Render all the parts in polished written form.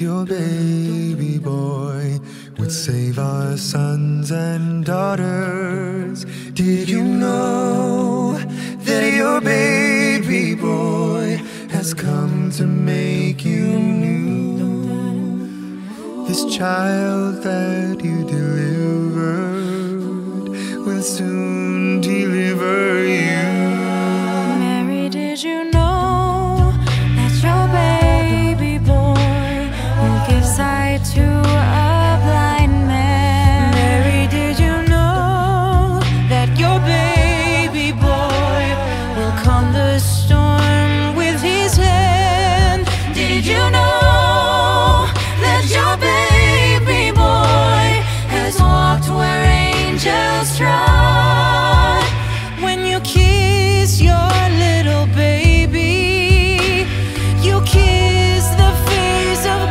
your baby boy would save our sons and daughters. Did you know that your baby boy has come to make you new? This child that you delivered will soon deliver you. Mary, did you know? To a blind man. Mary, did you know that your baby boy will calm the storm with his hand? Did you know that your baby boy has walked where angels trod? When you kiss your little baby, you kiss the face of God.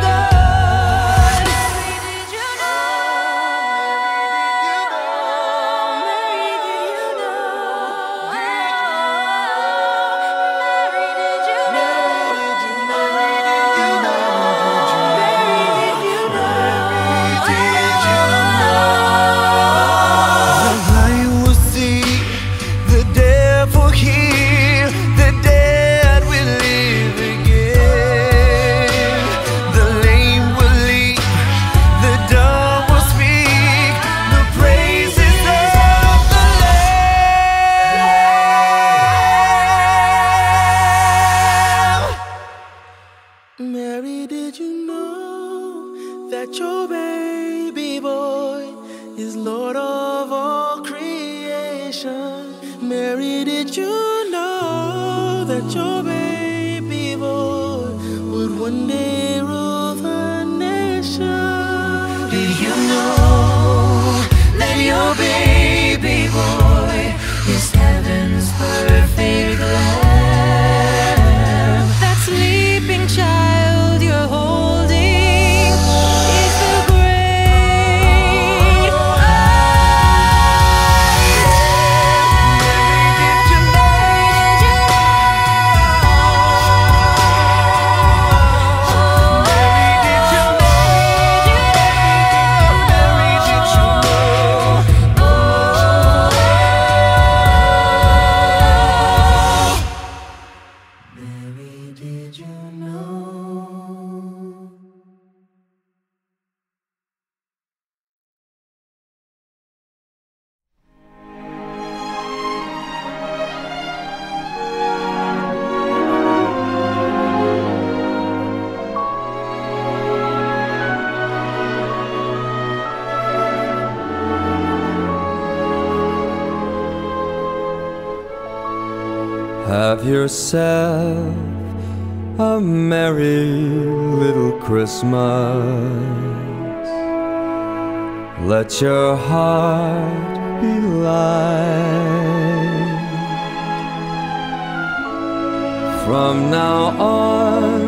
Mary, did you know that your baby boy is Lord of all creation? Mary, did you know that your baby boy would one day rule the nation? Did you know that your baby boy is heaven's perfect love? Have yourself a merry little Christmas. Let your heart be light. From now on,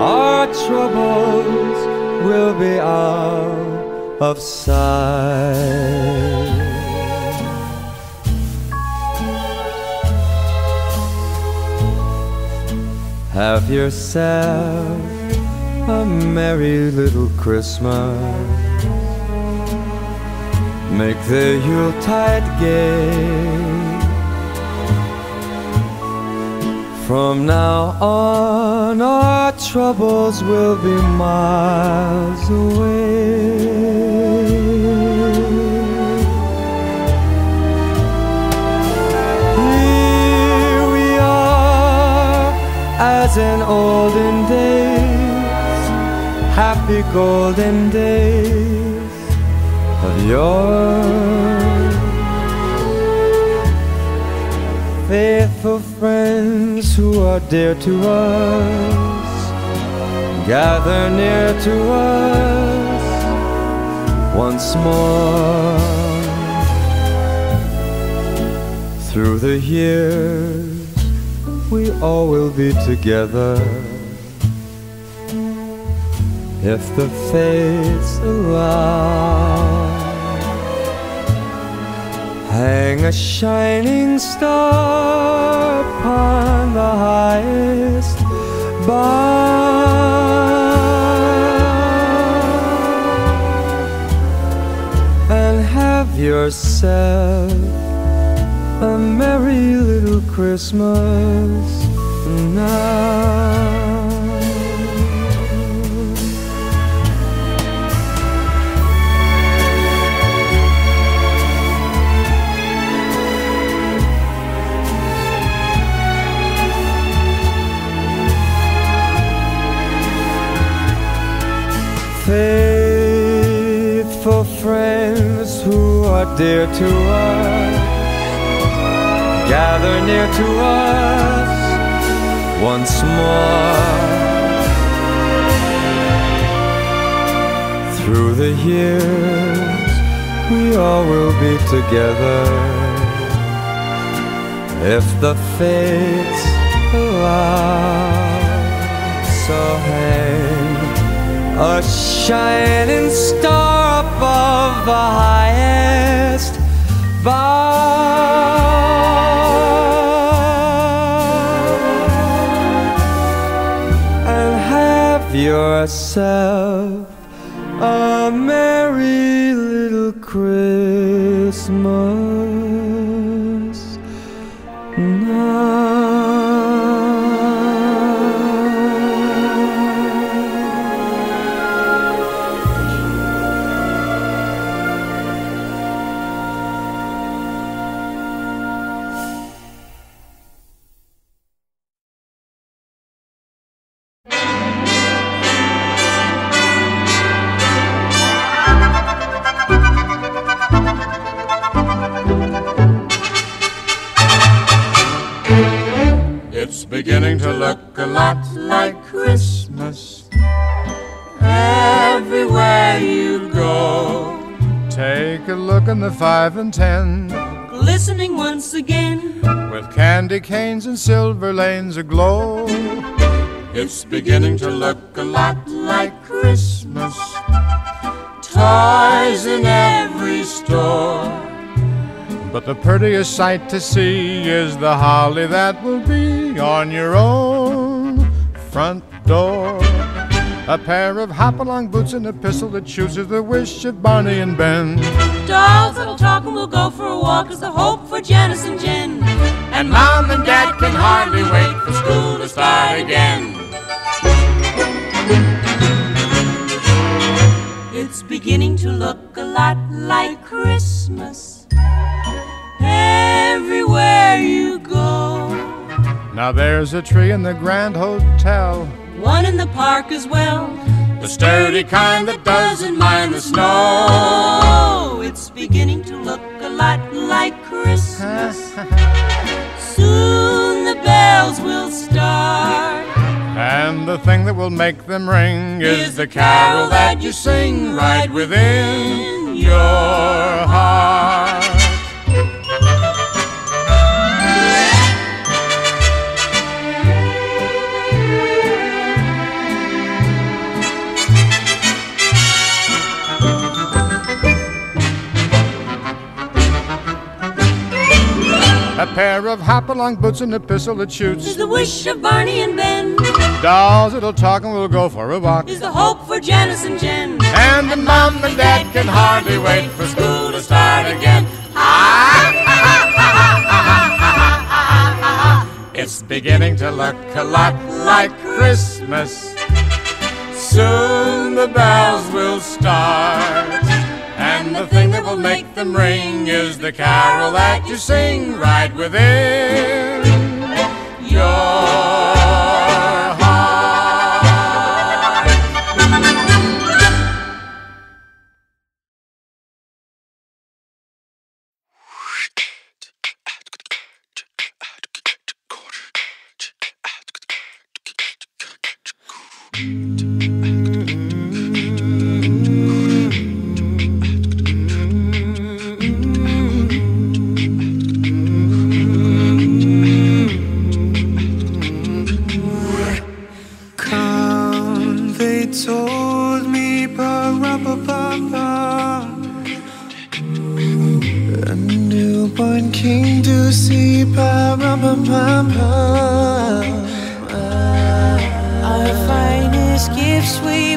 our troubles will be out of sight. Have yourself a merry little Christmas. Make the Yuletide gay. From now on, our troubles will be miles away. As in olden days, happy golden days of yore. Faithful friends who are dear to us, gather near to us once more. Through the years, we all will be together, if the fates allow. Hang a shining star upon the highest bough. yourself a merry little Christmas now. Faithful friends who are dear to us, gather near to us once more. Through the years we all will be together, if the fates allow. So hang a shining star above the highest bough, and have yourself a merry little Christmas now. It's beginning to look a lot like Christmas everywhere you go. Take a look in the 5 and 10, glistening once again, with candy canes and silver lanes aglow. It's beginning to look a lot like Christmas, toys in every store. But the prettiest sight to see is the holly that will be on your own front door. A pair of hop-along boots and a pistol that chooses the wish of Barney and Ben. Dolls that'll talk and we'll go for a walk is the hope for Janice and Jen. And Mom and Dad can hardly wait for school to start again. It's beginning to look a lot like Christmas everywhere you go. Now there's a tree in the Grand Hotel, one in the park as well, the sturdy kind that doesn't mind the snow. It's beginning to look a lot like Christmas. Soon the bells will start, and the thing that will make them ring is the carol that you sing right within your heart. A pair of hop-along boots and a pistol that shoots is the wish of Barney and Ben. Dolls that'll talk and we'll go for a walk is the hope for Janice and Jen. And the Mom and Dad can hardly wait for school to start again. It's beginning to look a lot like Christmas. Soon the bells will start, and the thing that will make them ring is the carol that you sing right within your heart.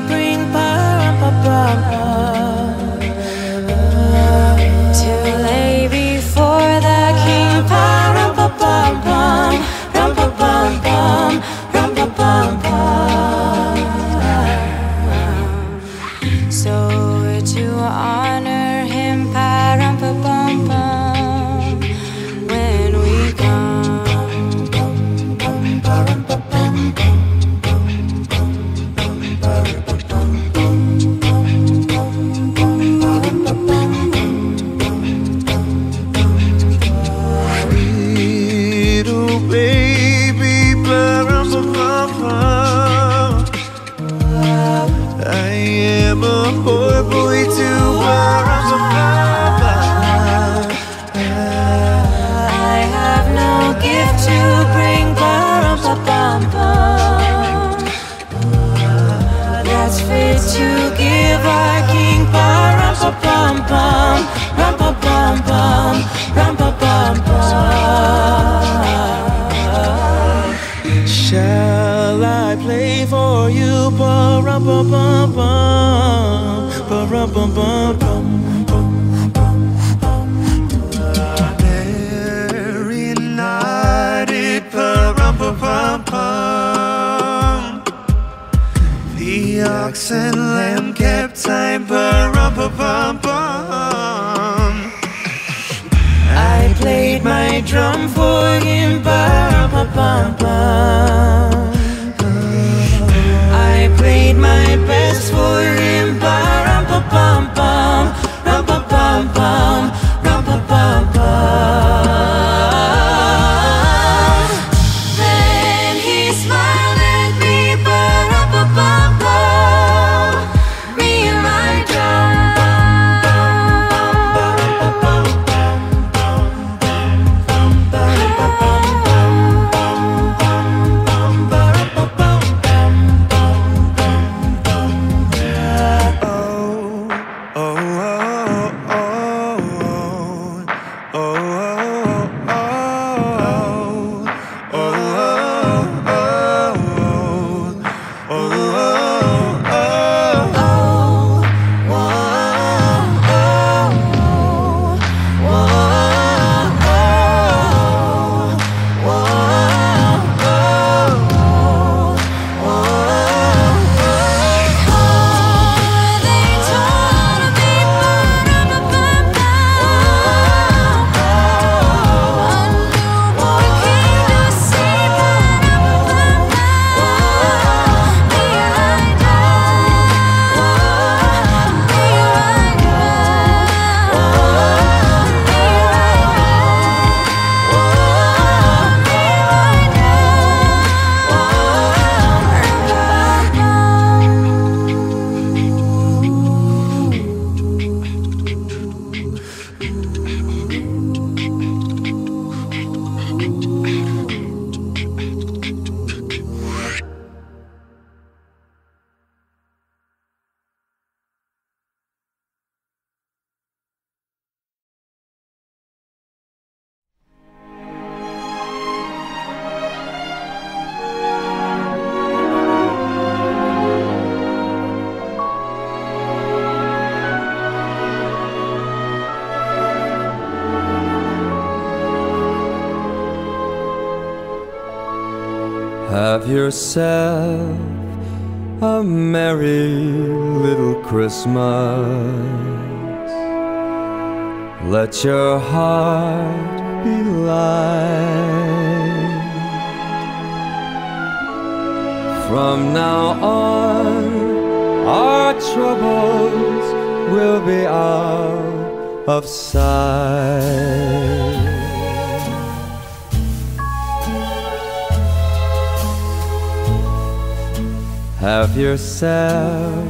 Bring pa pa pa pa to I play for you. Ba-rum-bum-bum-bum, ba-rum-bum-bum-bum. Very naughty, ba-rum-bum-bum-bum. The ox and lamb kept time, ba-rum-bum-bum-bum. I played my drum for him, ba-rum-bum-bum-bum. I played my best for him, ba-rum-bum-bum-bum, rum-bum-bum-bum, rum-bum-bum-bum. Then he smiled at me, ba-rum-bum-bum-bum, me and my drum. Have yourself a merry little Christmas. Let your heart be light. From now on, our troubles will be out of sight. Have yourself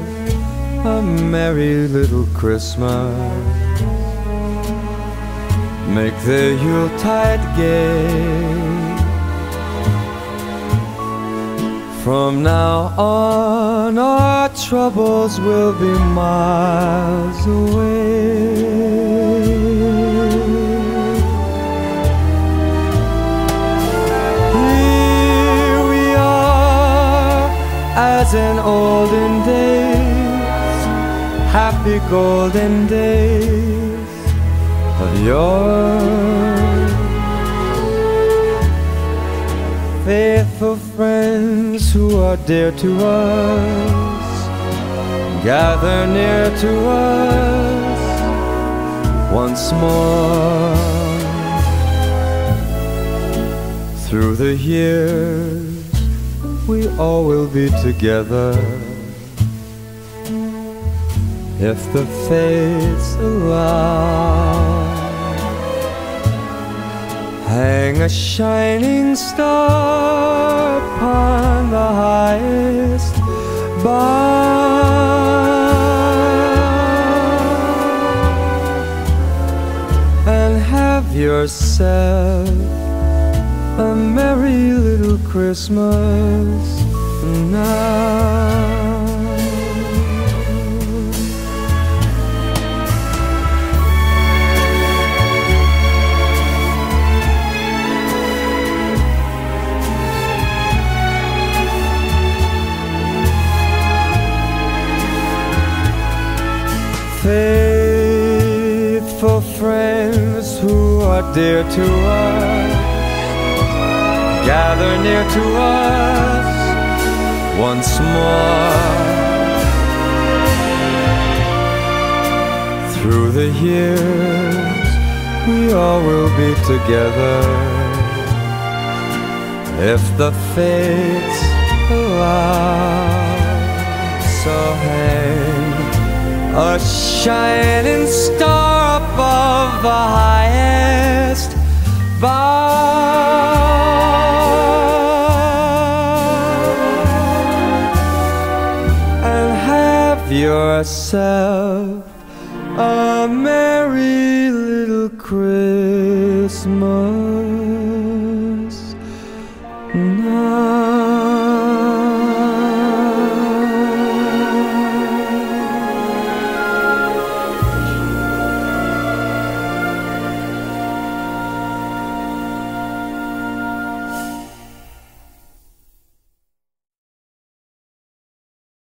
a merry little Christmas. Make the Yuletide gay. From now on, our troubles will be miles away. As in olden days, happy golden days of yore. Faithful friends who are dear to us, gather near to us once more. Through the years, we all will be together, if the fates allow. Hang a shining star upon the highest bough, and have yourself a merry little Christmas now. faithful friends who are dear to us, gather near to us once more. Through the years we all will be together, if the fates allow. So hang a shining star above the highest bough, and have yourself a merry little Christmas now.